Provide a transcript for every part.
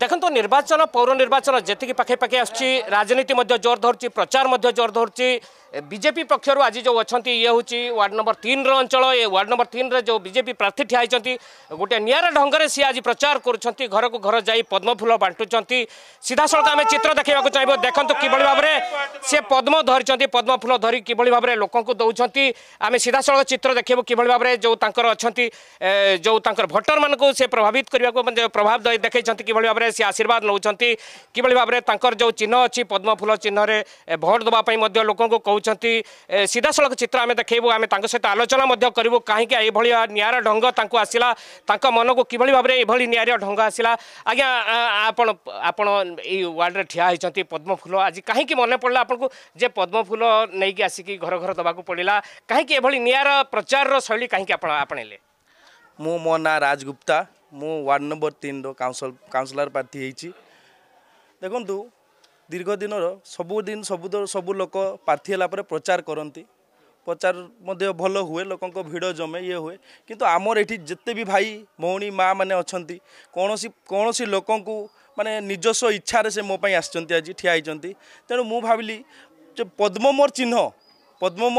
देखो निर्वाचन पौर निर्वाचन जी पाखे पाखे राजनीति जोर धरुची प्रचार जोर धरुची बीजेपी पक्षर आज जो अच्छा ये हूँ वार्ड नंबर 3 रंचल ये वार्ड नंबर 3 रे जो बीजेपी प्रार्थी ठियाई गोटे निरा ढंग से सी आज प्रचार कर घर जाई पद्मफूल बांटुंट सीधा सड़क आम चित्र देखा चाहिए देखो कि भाव में सी पद्म धरी पद्मफूल धरी कि भाव में लोक दौरान आम सीधा सड़क चित्र देखू कि भाव में जो अच्छा जो भोटर मानू से प्रभावित करने प्रभाव देखते कि भाव में सी आशीर्वाद नौ कि भाव में जो चिन्ह अच्छी पद्मफूल चिन्ह भोट देवाई लोक कहते सीधा सड़क चित्र आम देखू आम सहित आलोचना करूँ कहीं निरा ढंग आसला मन को कि भाव में यह निरा ढंग आसला आज्ञा आप वार्ड में ठिया होती पद्मफूल आज कहीं मन पड़ा आपको जे पद्मफूल नहीं आसिकी घर घर दवाक पड़ा कहीं निरा प्रचार शैली कहीं आपणेले। मु मो ना राजगुप्ता मु वार्ड नंबर 3 काउंसलर प्रार्थी होती देखु दीर्घ दिन सबुदिन सबू लोक प्रार्थी है प्रचार करती प्रचार भल हुए लोक भिड़ जमे ये हुए किंतु आमर एठी जिते भी भाई भौणी माँ मैंने अच्छा कौन सी लोक माने निजस्व इच्छा से मोपाई आज ठिया होती तेणु मु भाविली जो पद्म मोर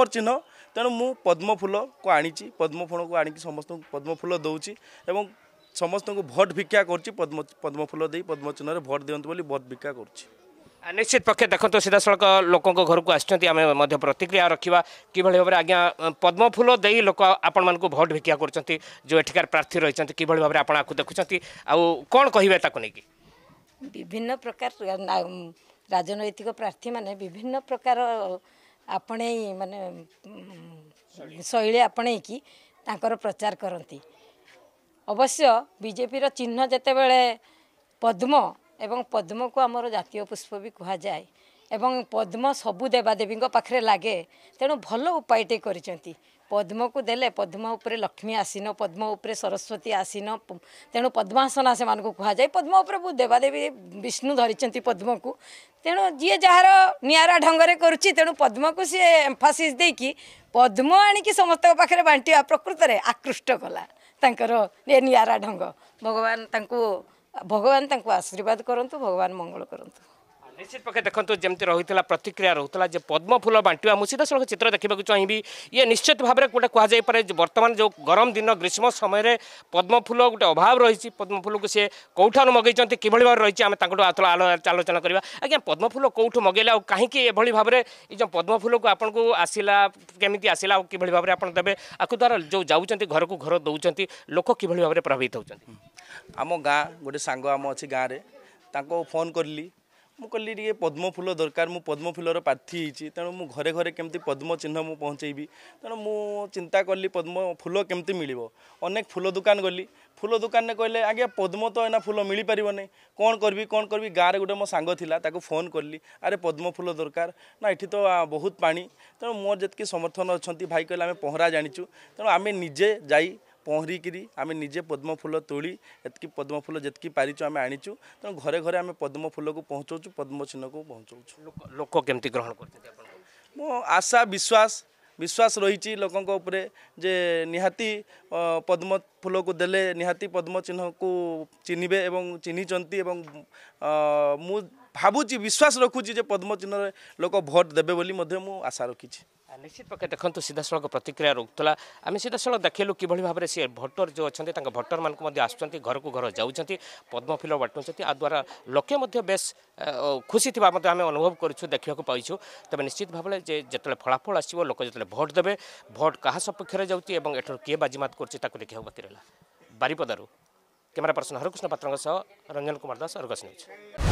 चिन्ह तेणु मु पद्मफूल को आनी पद्मफूल को आनी समस्त पद्मफूल दौची और समस्त को भोट भिक्षा कर पद्मफूल दे पद्म चिन्ह भोट दिवत भोट भिक्षा कर निश्चित पक्षे देखो सीधा सड़क लोक घर को आम प्रतिक्रिया रखा कि भाव में आज्ञा पद्मफूल दे लोक आपण मानक भोट भिक्षा कर जो एठिकार प्रार्थी रही कि भाव में आपको देखुं आण कहे विभिन्न प्रकार राजनैतिक प्रार्थी मैंने विभिन्न प्रकार आपण मान शैली आपण की प्रचार करती अवश्य बीजेपी चिन्ह जिते बड़े पद्म एवं पद्म को आमर जातीय पुष्प भी कह जाए एवं पद्म सबू देवादेवी पाखे लगे तेणु भल उपायटे कर पद्म को देले पद्म उपरे लक्ष्मी आसीन पद्म उपरे सरस्वती आसीन तेणु पद्मासना से मानक कह जाए पद्म उपरे बहुत देवादेवी विष्णु धरी पद्म को तेणु जी जार निरा ढंग से करुच्ची तेणु पद्म को सी एम्फासीस देकी पद्म आनिकी समस्त पाखे बांटा प्रकृत में आकृष्ट कला निरा ढंग भगवान तंको आशीर्वाद करंतु भगवान मंगल करंतु। निश्चित पक्षे देखो जमी रही प्रतिक्रिया रोला जो पद्मफूल बांटा मुझे सीधा सड़क चित्र देखा चाहिए ये निश्चित भाव में गोटे कहुपे बर्तमान जो गरम दिन ग्रीष्म समय पद्मफूल गोटे अभाव रही पद्मफूल को सी कौठानु मगई कि भाव रही आम आलोचना करवा आज्ञा पद्मफूल कौठ मगैले कहीं भाव में ये पद्मफूल को आपको आसला केमी आसला कि भाव में आपड़ देवे आपको द्वारा जो जाऊँच घर को घर दौरान लोक कि भाव में प्रभावित होती आम गाँ गोटे सांग आम अच्छी गाँव फोन करली मु कहली टे पद्मफूल दरकार मु पद्मफूलर प्रार्थी होती तेणु मु घरे घरे केमती पद्म चिन्ह मु पहुँचेबी तेणु मु चिंता कली पद्मफूल केमती मिलिबो अनेक फूल दुकान गली फूल दुकान ने कहले आज्ञा पद्म तो एना फूल मिल पार नहीं कौन करबी गाँव में गोटे मो सांग थिला ताको फोन करली अरे पद्मफूल दरकार ना ये तो बहुत पानी तेणु मोर जतकी समर्थन अच्छा भाई कहले आम पहरा जानिचु तेणु आम निजे जाई पहरिकी आम निजे पद्मफूल तोली एतकी पद्मफूल जितकी पारिचु आम आनीचु तेणु घरे घरे आम पद्मफूल को पहुँचाऊँ पद्मचिन्ह को पहुँचाऊँ लोक केमती ग्रहण कर मो आशा विश्वास रही लोकों को उपरे जे निहाती पद्मफूल को देले निहाती पद्मचिन्ह को चिन्हिबे एवं चिन्हिचंती एवं मु भाबुची विश्वास रखुची जे पद्मचिन्ह लोक भोट देबे बोली मधे मु आशा रखिछि। निश्चित पक्षे देखो सीधा सड़क प्रतिक्रिया रोकला आम सीधा सड़क देखेलु कि भाव में सी भोटर जो अच्छा भोटर मानक आसुँच घर को घर जाऊँच पद्मफूल बाटुँच आ द्वारा लोके बेस खुशी थी आम अनुभव करूँ देखा पाइछू तेज निश्चित भाव में जिते फलाफल आसो लोक जितने भोट देवे भोट क्या सपक्ष जाऊँगी और एठर किए बाजीमात कर देखा बाकी रहा। बारिपदारू camera person Harkrishna Patra Ranjan Kumar Das Argus news.